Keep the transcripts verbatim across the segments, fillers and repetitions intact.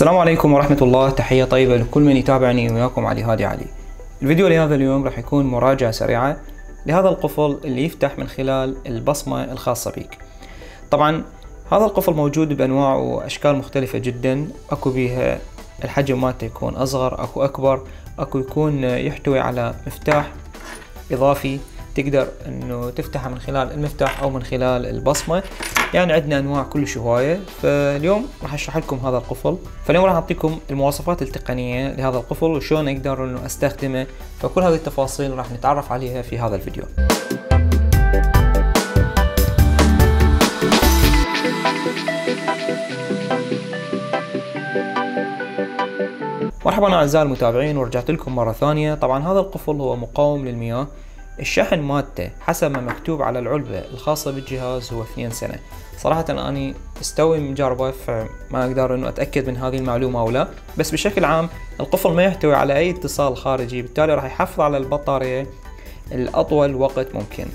السلام عليكم ورحمة الله، تحية طيبة لكل من يتابعني. وياكم علي هادي علي. الفيديو لهذا اليوم راح يكون مراجعة سريعة لهذا القفل اللي يفتح من خلال البصمة الخاصة بيك. طبعا هذا القفل موجود بأنواع وأشكال مختلفة جدا، اكو بيها الحجم مالته يكون أصغر، اكو أكبر، اكو يكون يحتوي على مفتاح إضافي تقدر انه تفتحه من خلال المفتاح او من خلال البصمه. يعني عندنا انواع كلش هوايه، فاليوم راح اشرح لكم هذا القفل. فاليوم راح اعطيكم المواصفات التقنيه لهذا القفل وشلون اقدر انه استخدمه، فكل هذه التفاصيل راح نتعرف عليها في هذا الفيديو. مرحبا اعزائي المتابعين، ورجعت لكم مره ثانيه. طبعا هذا القفل هو مقاوم للمياه. الشحن مالته حسب ما مكتوب على العلبة الخاصة بالجهاز هو اثنين سنة. صراحة أنا استوي مجربه، فما أقدر أنه أتأكد من هذه المعلومة أو لا، بس بشكل عام القفل ما يحتوي على أي اتصال خارجي، بالتالي راح يحافظ على البطارية الأطول وقت ممكن.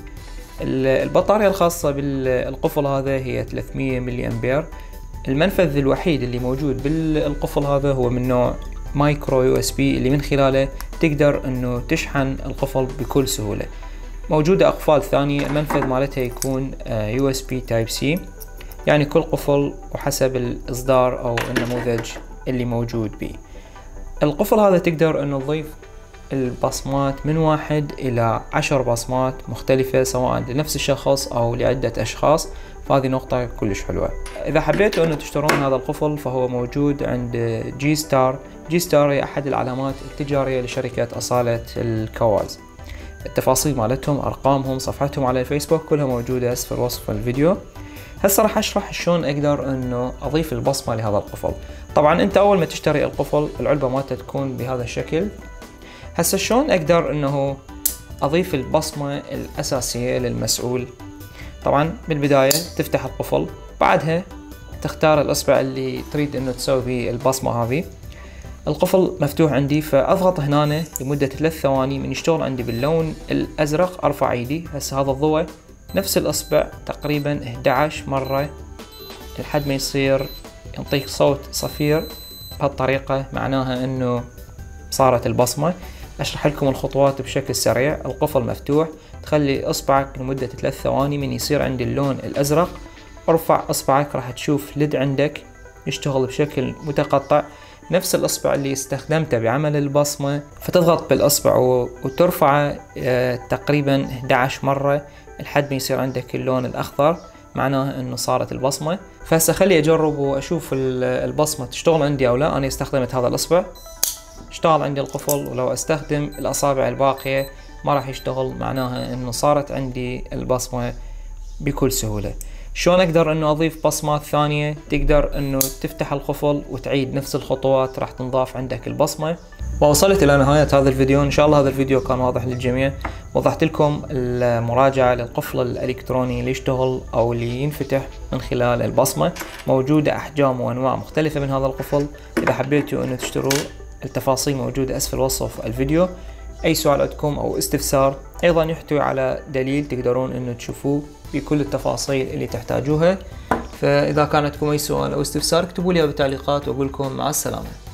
البطارية الخاصة بالقفل هذا هي ثلاثمية ملي أمبير. المنفذ الوحيد اللي موجود بالقفل هذا هو من نوع مايكرو يو اس بي، اللي من خلاله تقدر انه تشحن القفل بكل سهولة. موجودة اقفال ثانية المنفذ مالتها يكون يو اس بي تايب سي، يعني كل قفل وحسب الاصدار او النموذج اللي موجود به. القفل هذا تقدر انه تضيف البصمات من واحد الى عشر بصمات مختلفة، سواء لنفس الشخص او لعدة اشخاص، فهذه نقطة كلش حلوة. اذا حبيتوا انه تشترون هذا القفل فهو موجود عند جي ستار. جي ستار هي احد العلامات التجارية لشركة أصالة الكواز. التفاصيل مالتهم، ارقامهم، صفحتهم على الفيسبوك كلها موجودة اسفل وصف الفيديو. هسه راح اشرح شلون اقدر انه اضيف البصمة لهذا القفل. طبعا انت اول ما تشتري القفل العلبة مالته تكون بهذا الشكل. هسه شلون اقدر انه اضيف البصمة الاساسية للمسؤول؟ طبعا بالبداية تفتح القفل، بعدها تختار الاصبع اللي تريد انه تسوي به البصمة هذه. القفل مفتوح عندي، فاضغط هنا لمدة ثلاث ثواني من يشتغل عندي باللون الازرق. ارفع ايدي، هسه هذا الضوء نفس الاصبع تقريبا احدعش مرة لحد ما يصير ينطيك صوت صفير. بهالطريقة معناها انه صارت البصمة. اشرح لكم الخطوات بشكل سريع. القفل مفتوح، تخلي اصبعك لمدة ثلاث ثواني من يصير عند اللون الازرق، ارفع اصبعك راح تشوف لد عندك يشتغل بشكل متقطع، نفس الاصبع اللي استخدمته بعمل البصمة، فتضغط بالاصبع وترفعه تقريبا احدعش مرة لحد ما يصير عندك اللون الاخضر، معناه انه صارت البصمة. فهسه خلي اجرب واشوف البصمة تشتغل عندي او لا. انا استخدمت هذا الاصبع، اشتغل عندي القفل، ولو استخدم الاصابع الباقية ما راح يشتغل، معناها انه صارت عندي البصمة بكل سهولة. شلون اقدر انه اضيف بصمات ثانية؟ تقدر انه تفتح القفل وتعيد نفس الخطوات، راح تنضاف عندك البصمة. ووصلت الى نهاية هذا الفيديو، ان شاء الله هذا الفيديو كان واضح للجميع. وضحت لكم المراجعة للقفل الالكتروني اللي يشتغل او اللي ينفتح من خلال البصمة. موجودة احجام وانواع مختلفة من هذا القفل، اذا حبيتوا انه تشتروه التفاصيل موجودة اسفل وصف الفيديو. اي سؤال عندكم او استفسار ايضا يحتوي على دليل تقدرون انه تشوفوه بكل التفاصيل اللي تحتاجوها. فاذا كان عندكم اي سؤال او استفسار اكتبوا لي بالتعليقات، واقول لكم مع السلامة.